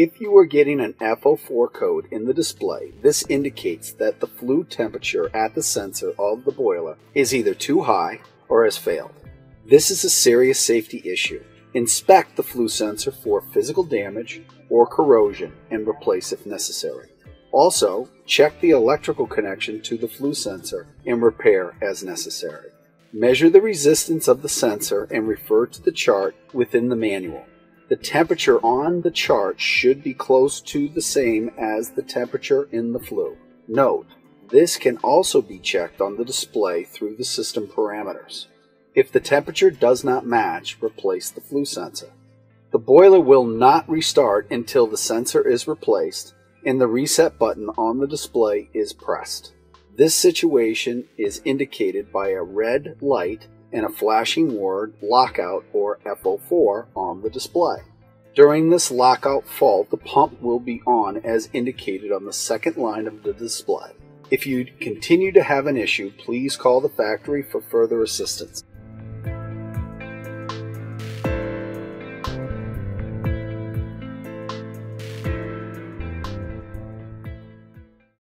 If you are getting an F04 code in the display, this indicates that the flue temperature at the sensor of the boiler is either too high or has failed. This is a serious safety issue. Inspect the flue sensor for physical damage or corrosion and replace if necessary. Also, check the electrical connection to the flue sensor and repair as necessary. Measure the resistance of the sensor and refer to the chart within the manual. The temperature on the chart should be close to the same as the temperature in the flue. Note, this can also be checked on the display through the system parameters. If the temperature does not match, replace the flue sensor. The boiler will not restart until the sensor is replaced and the reset button on the display is pressed. This situation is indicated by a red light and a flashing word lockout or F04 on the display. During this lockout fault, the pump will be on as indicated on the second line of the display. If you continue to have an issue, please call the factory for further assistance.